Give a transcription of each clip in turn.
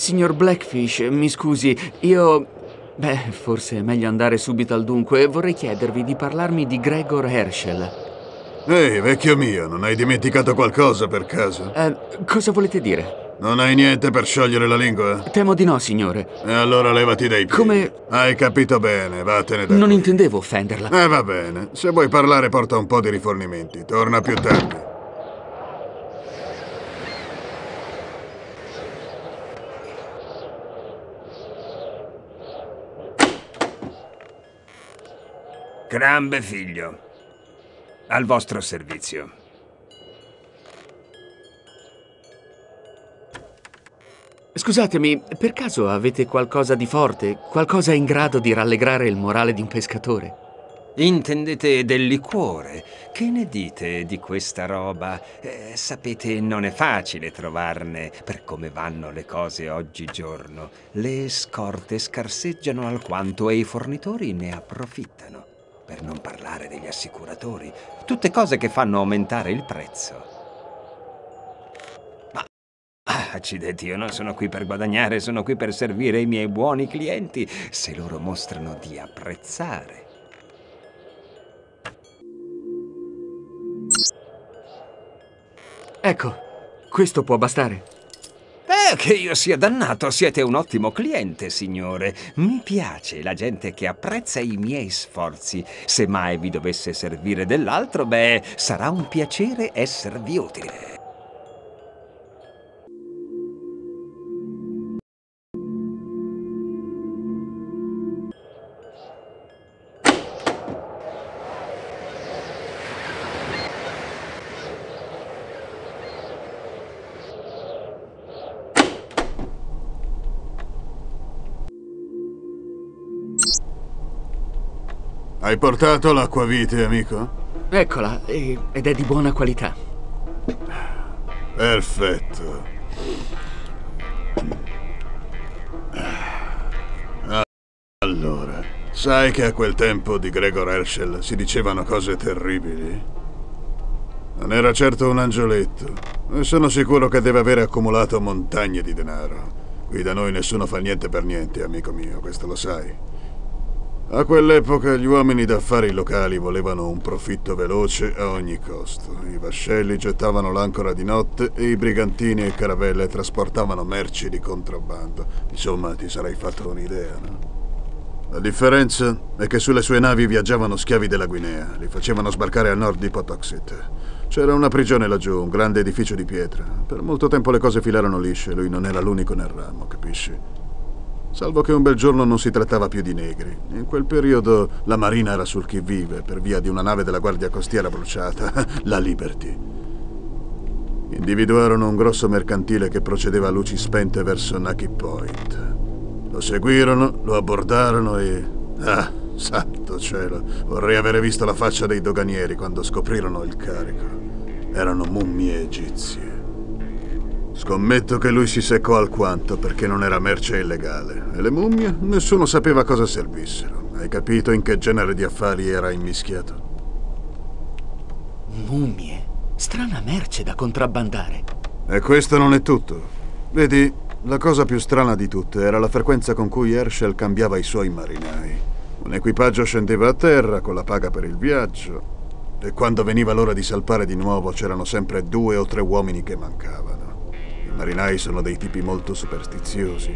Signor Blackfish, mi scusi, io... Beh, forse è meglio andare subito al dunque. Vorrei chiedervi di parlarmi di Gregor Herschel. Ehi, vecchio mio, non hai dimenticato qualcosa per caso? Cosa volete dire? Non hai niente per sciogliere la lingua? Temo di no, signore. E allora levati dai piedi. Come... Hai capito bene, vattene da qui. Intendevo offenderla. Va bene. Se vuoi parlare, porta un po' di rifornimenti. Torna più tardi. Grande figlio. Al vostro servizio. Scusatemi, per caso avete qualcosa di forte? Qualcosa in grado di rallegrare il morale di un pescatore? Intendete del liquore? Che ne dite di questa roba? Sapete, non è facile trovarne per come vanno le cose oggigiorno. Le scorte scarseggiano alquanto e i fornitori ne approfittano. Per non parlare degli assicuratori. Tutte cose che fanno aumentare il prezzo. Accidenti, io non sono qui per guadagnare, sono qui per servire i miei buoni clienti, se loro mostrano di apprezzare. Ecco, questo può bastare. Che io sia dannato, siete un ottimo cliente, signore. Mi piace la gente che apprezza i miei sforzi. Se mai vi dovesse servire dell'altro, beh, sarà un piacere esservi utile. Hai portato l'acquavite, amico? Eccola, ed è di buona qualità. Perfetto. Allora, sai che a quel tempo di Gregor Herschel si dicevano cose terribili? Non era certo un angioletto, e sono sicuro che deve avere accumulato montagne di denaro. Qui da noi nessuno fa niente per niente, amico mio, questo lo sai. A quell'epoca gli uomini d'affari locali volevano un profitto veloce a ogni costo. I vascelli gettavano l'ancora di notte e i brigantini e caravelle trasportavano merci di contrabbando. Insomma, ti sarei fatto un'idea, no? La differenza è che sulle sue navi viaggiavano schiavi della Guinea, li facevano sbarcare a nord di Pawtuxet. C'era una prigione laggiù, un grande edificio di pietra. Per molto tempo le cose filarono lisce, lui non era l'unico nel ramo, capisci? Salvo che un bel giorno non si trattava più di negri. In quel periodo la marina era sul chi vive per via di una nave della guardia costiera bruciata, la Liberty. Individuarono un grosso mercantile che procedeva a luci spente verso Naki Point. Lo seguirono, lo abbordarono e... Ah, santo cielo, vorrei avere visto la faccia dei doganieri quando scoprirono il carico. Erano mummie egizie. Scommetto che lui si seccò alquanto perché non era merce illegale. E le mummie? Nessuno sapeva cosa servissero. Hai capito in che genere di affari era immischiato? Mummie? Strana merce da contrabbandare. E questo non è tutto. Vedi, la cosa più strana di tutte era la frequenza con cui Herschel cambiava i suoi marinai. Un equipaggio scendeva a terra con la paga per il viaggio. E quando veniva l'ora di salpare di nuovo c'erano sempre 2 o 3 uomini che mancavano. I marinai sono dei tipi molto superstiziosi.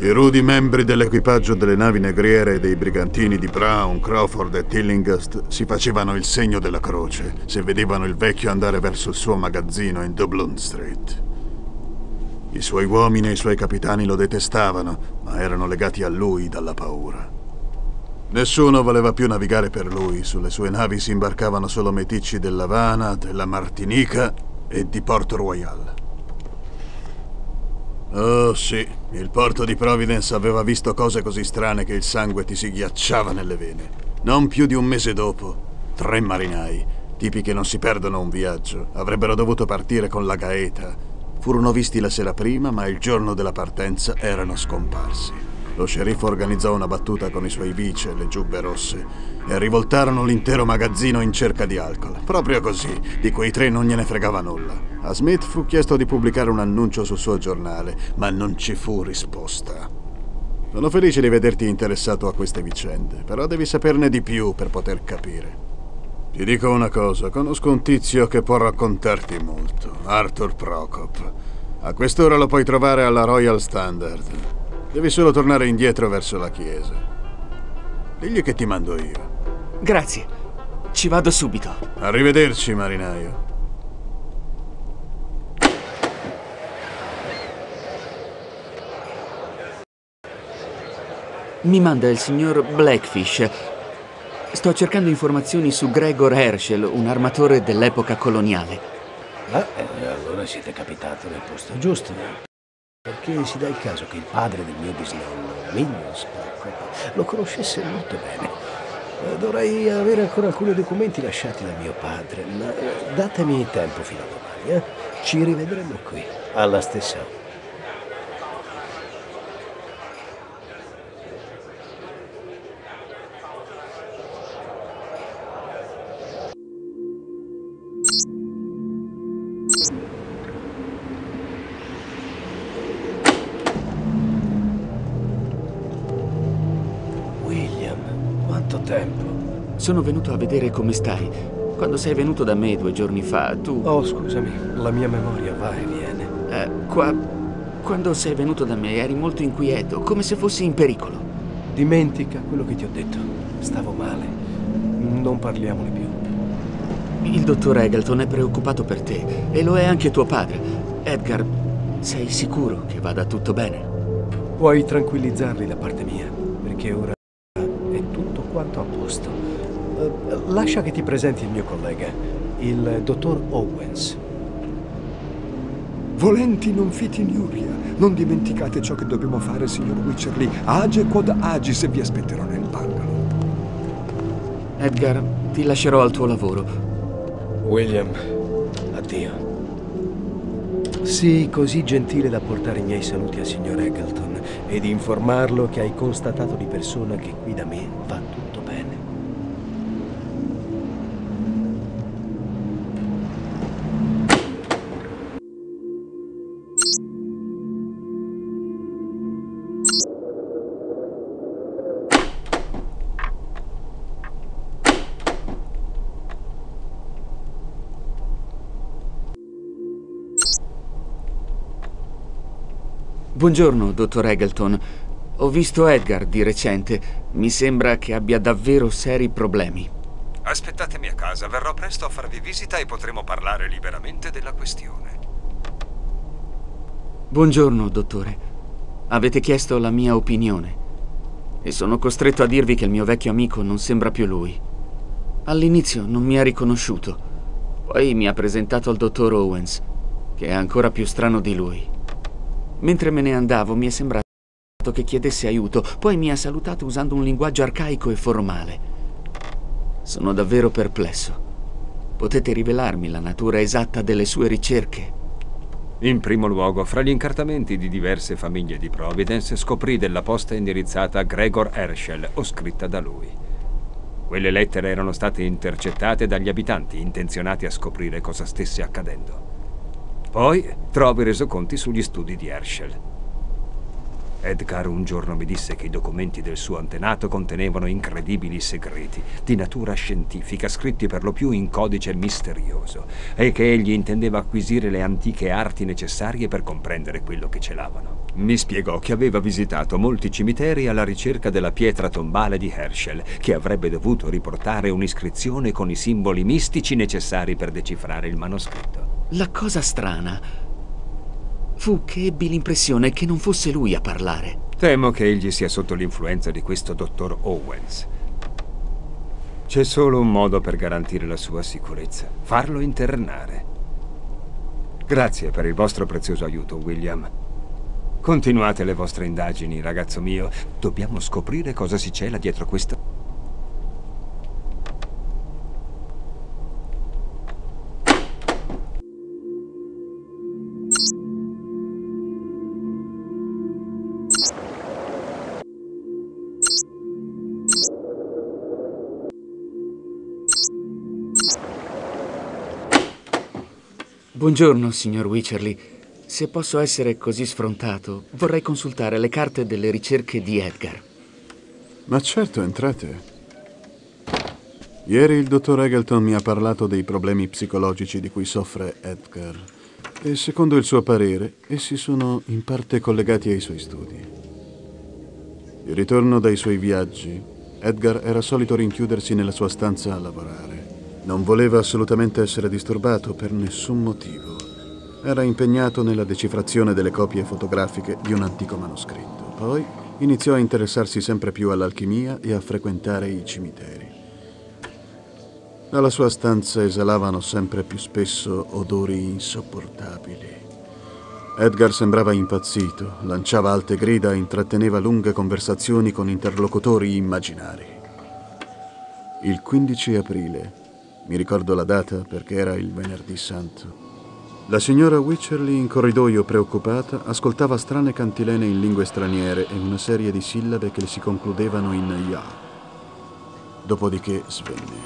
I rudi membri dell'equipaggio delle navi negriere e dei brigantini di Brown, Crawford e Tillinghast si facevano il segno della croce se vedevano il vecchio andare verso il suo magazzino in Dublin Street. I suoi uomini e i suoi capitani lo detestavano, ma erano legati a lui dalla paura. Nessuno voleva più navigare per lui, sulle sue navi si imbarcavano solo meticci dell'Havana, della Martinica e di Port Royal. Oh sì, il porto di Providence aveva visto cose così strane che il sangue ti si ghiacciava nelle vene. Non più di un mese dopo, 3 marinai, tipi che non si perdono un viaggio, avrebbero dovuto partire con la Gaeta. Furono visti la sera prima, ma il giorno della partenza erano scomparsi. Lo sceriffo organizzò una battuta con i suoi vice, le giubbe rosse, e rivoltarono l'intero magazzino in cerca di alcol. Proprio così, di quei tre non gliene fregava nulla. A Smith fu chiesto di pubblicare un annuncio sul suo giornale, ma non ci fu risposta. Sono felice di vederti interessato a queste vicende, però devi saperne di più per poter capire. Ti dico una cosa, conosco un tizio che può raccontarti molto, Arthur Prokop. A quest'ora lo puoi trovare alla Royal Standard. Devi solo tornare indietro verso la chiesa. Digli che ti mando io. Grazie, ci vado subito. Arrivederci, marinaio. Mi manda il signor Blackfish. Sto cercando informazioni su Gregor Herschel, un armatore dell'epoca coloniale. Allora siete capitati nel posto giusto. Perché si dà il caso che il padre del mio bisnonno, Lindon Spock, lo conoscesse molto bene. Dovrei avere ancora alcuni documenti lasciati da mio padre, ma datemi tempo fino a domani, eh? Ci rivedremo qui, alla stessa ora. Sono venuto a vedere come stai. Quando sei venuto da me 2 giorni fa, tu... Oh, scusami, la mia memoria va e viene. Quando sei venuto da me eri molto inquieto, come se fossi in pericolo. Dimentica quello che ti ho detto. Stavo male. Non parliamone più. Il dottor Eggleton è preoccupato per te e lo è anche tuo padre. Edgar, sei sicuro che vada tutto bene? Puoi tranquillizzarli da parte mia, perché ora è tutto quanto a posto. Lascia che ti presenti il mio collega, il dottor Owens. Volenti non fiti in iuria. Non dimenticate ciò che dobbiamo fare, signor Witcherly. Age quod agis, se vi aspetterò nel bungalow. Edgar, ti lascerò al tuo lavoro. William, addio. Sii così gentile da portare i miei saluti al signor Eggleton e di informarlo che hai constatato di persona che qui da me va tutto bene. Buongiorno, dottor Eggleton. Ho visto Edgar di recente. Mi sembra che abbia davvero seri problemi. Aspettatemi a casa, verrò presto a farvi visita e potremo parlare liberamente della questione. Buongiorno, dottore. Avete chiesto la mia opinione e sono costretto a dirvi che il mio vecchio amico non sembra più lui. All'inizio non mi ha riconosciuto, poi mi ha presentato al dottor Owens, che è ancora più strano di lui. Mentre me ne andavo mi è sembrato che chiedesse aiuto, poi mi ha salutato usando un linguaggio arcaico e formale. Sono davvero perplesso. Potete rivelarmi la natura esatta delle sue ricerche? In primo luogo, fra gli incartamenti di diverse famiglie di Providence scoprì della posta indirizzata a Gregor Herschel o scritta da lui. Quelle lettere erano state intercettate dagli abitanti intenzionati a scoprire cosa stesse accadendo. Poi trovo i resoconti sugli studi di Herschel. Edgar un giorno mi disse che i documenti del suo antenato contenevano incredibili segreti, di natura scientifica, scritti per lo più in codice misterioso, e che egli intendeva acquisire le antiche arti necessarie per comprendere quello che celavano. Mi spiegò che aveva visitato molti cimiteri alla ricerca della pietra tombale di Herschel, che avrebbe dovuto riportare un'iscrizione con i simboli mistici necessari per decifrare il manoscritto. La cosa strana fu che ebbi l'impressione che non fosse lui a parlare. Temo che egli sia sotto l'influenza di questo dottor Owens. C'è solo un modo per garantire la sua sicurezza: farlo internare. Grazie per il vostro prezioso aiuto, William. Continuate le vostre indagini, ragazzo mio. Dobbiamo scoprire cosa si cela dietro questa... Buongiorno, signor Witcherly. Se posso essere così sfrontato, vorrei consultare le carte delle ricerche di Edgar. Ma certo, entrate. Ieri il dottor Eggleton mi ha parlato dei problemi psicologici di cui soffre Edgar e, secondo il suo parere, essi sono in parte collegati ai suoi studi. Di ritorno dai suoi viaggi, Edgar era solito rinchiudersi nella sua stanza a lavorare. Non voleva assolutamente essere disturbato per nessun motivo. Era impegnato nella decifrazione delle copie fotografiche di un antico manoscritto. Poi iniziò a interessarsi sempre più all'alchimia e a frequentare i cimiteri. Dalla sua stanza esalavano sempre più spesso odori insopportabili. Edgar sembrava impazzito, lanciava alte grida e intratteneva lunghe conversazioni con interlocutori immaginari. Il 15 aprile, mi ricordo la data perché era il venerdì santo, la signora Witcherly in corridoio preoccupata ascoltava strane cantilene in lingue straniere e una serie di sillabe che si concludevano in ya. Dopodiché svenne.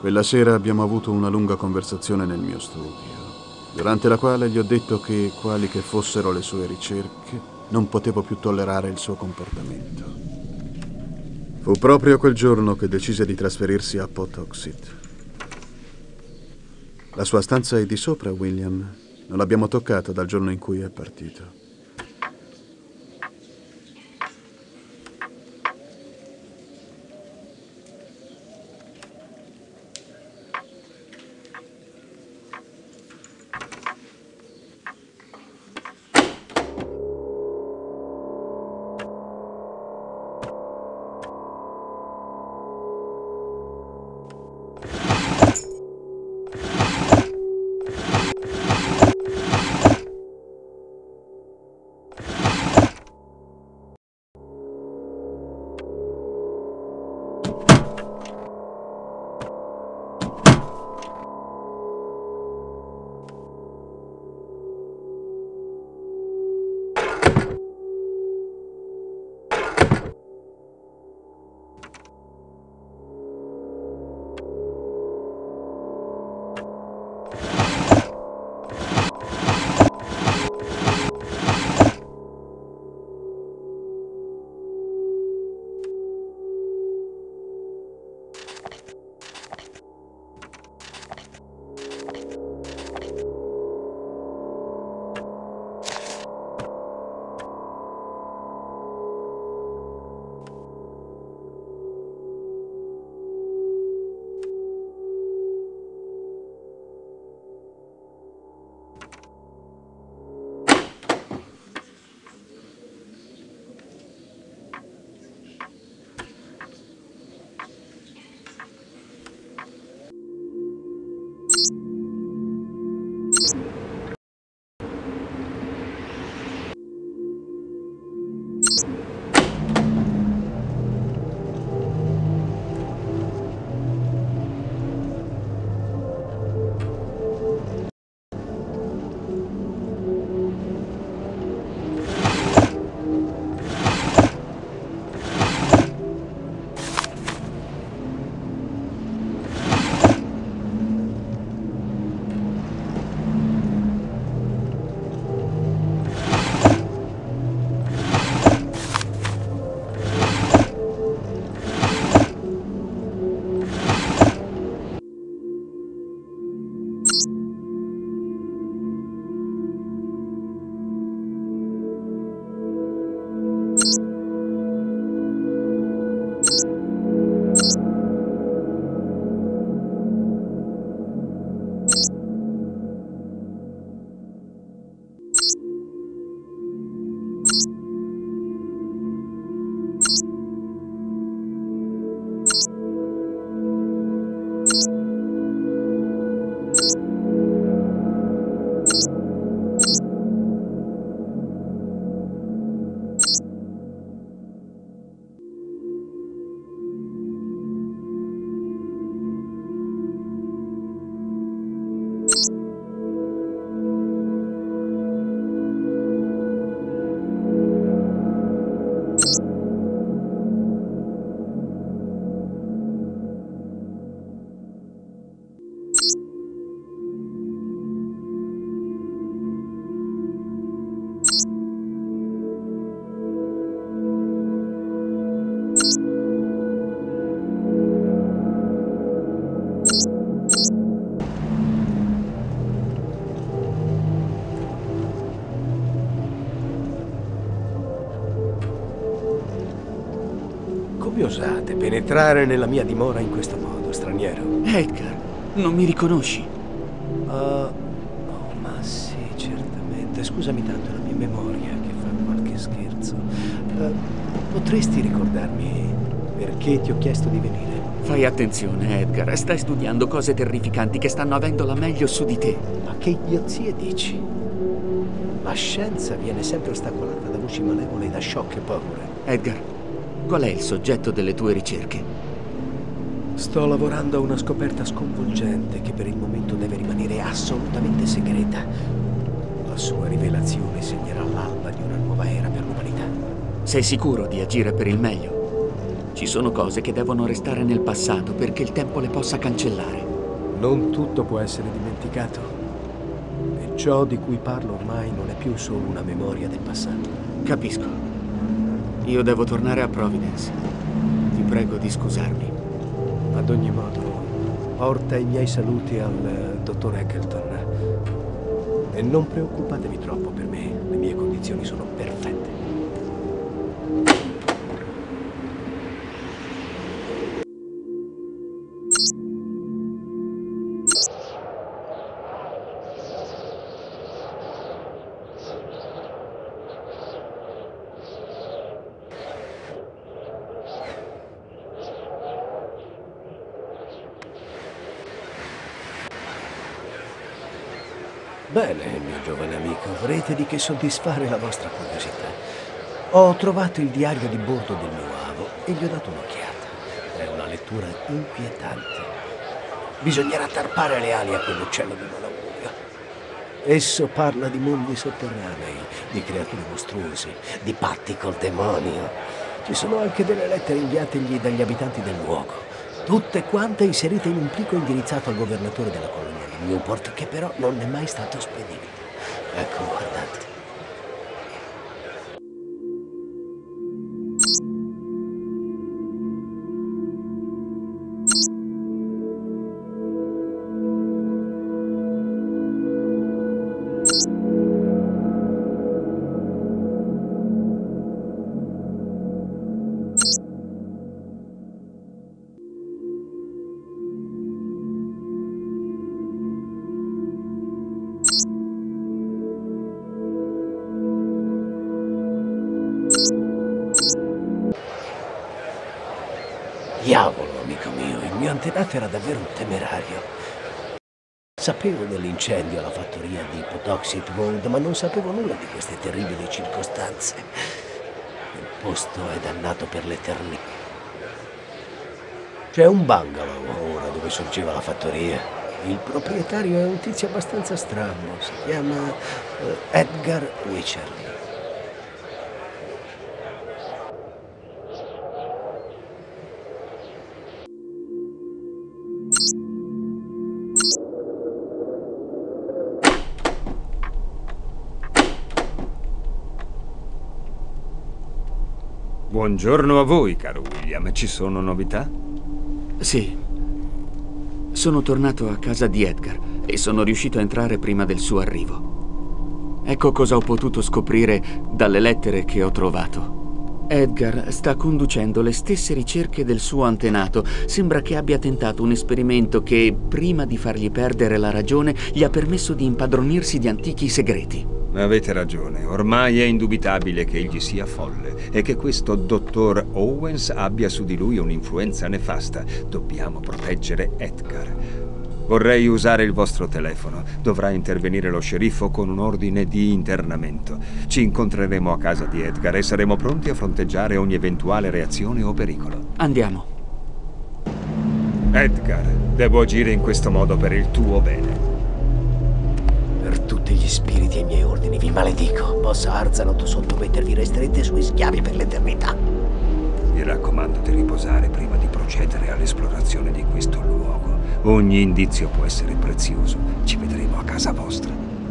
Quella sera abbiamo avuto una lunga conversazione nel mio studio, durante la quale gli ho detto che, quali che fossero le sue ricerche, non potevo più tollerare il suo comportamento. Fu proprio quel giorno che decise di trasferirsi a Pawtuxet. La sua stanza è di sopra, William. Non l'abbiamo toccata dal giorno in cui è partito. Come osate penetrare nella mia dimora in questo modo, straniero? Edgar, non mi riconosci? Oh, ma sì, certamente. Scusami tanto, è la mia memoria che fa qualche scherzo. Potresti ricordarmi perché ti ho chiesto di venire? Fai attenzione, Edgar. Stai studiando cose terrificanti che stanno avendo la meglio su di te. Ma che idiozie dici? La scienza viene sempre ostacolata da voci malevole e da shock e paure. Edgar, qual è il soggetto delle tue ricerche? Sto lavorando a una scoperta sconvolgente che per il momento deve rimanere assolutamente segreta. La sua rivelazione segnerà l'alba di una nuova era per l'umanità. Sei sicuro di agire per il meglio? Ci sono cose che devono restare nel passato perché il tempo le possa cancellare. Non tutto può essere dimenticato. E ciò di cui parlo ormai non è più solo una memoria del passato. Capisco. Io devo tornare a Providence. Ti prego di scusarmi. Ad ogni modo, porta i miei saluti al dottor Eggleton. E non preoccupatevi troppo per me. Le mie condizioni sono perfette. Bene, mio giovane amico, avrete di che soddisfare la vostra curiosità. Ho trovato il diario di bordo del mio avo e gli ho dato un'occhiata. È una lettura inquietante. Bisognerà tarpare le ali a quell'uccello di malaugurio. Esso parla di mondi sotterranei, di creature mostruose, di patti col demonio. Ci sono anche delle lettere inviategli dagli abitanti del luogo. Tutte quante inserite in un plico indirizzato al governatore della colonia Newport, che però non è mai stato spedito. Ecco, guardate. Diavolo, amico mio, il mio antenato era davvero un temerario. Sapevo dell'incendio alla fattoria di Pawtuxet World, ma non sapevo nulla di queste terribili circostanze. Il posto è dannato per l'eternità. C'è un bungalow ora dove sorgeva la fattoria. Il proprietario è un tizio abbastanza strano, si chiama Edgar Witcherly. Buongiorno a voi, caro William. Ci sono novità? Sì. Sono tornato a casa di Edgar e sono riuscito a entrare prima del suo arrivo. Ecco cosa ho potuto scoprire dalle lettere che ho trovato. Edgar sta conducendo le stesse ricerche del suo antenato. Sembra che abbia tentato un esperimento che, prima di fargli perdere la ragione, gli ha permesso di impadronirsi di antichi segreti. Avete ragione, ormai è indubitabile che egli sia folle e che questo dottor Owens abbia su di lui un'influenza nefasta. Dobbiamo proteggere Edgar. Vorrei usare il vostro telefono. Dovrà intervenire lo sceriffo con un ordine di internamento. Ci incontreremo a casa di Edgar e saremo pronti a fronteggiare ogni eventuale reazione o pericolo. Andiamo. Edgar, devo agire in questo modo per il tuo bene. Per tutti gli spiriti e i miei ordini vi maledico. Possa Arzanot sottomettervi restrette sui schiavi per l'eternità. Mi raccomando di riposare prima di procedere all'esplorazione di questo luogo. Ogni indizio può essere prezioso. Ci vedremo a casa vostra.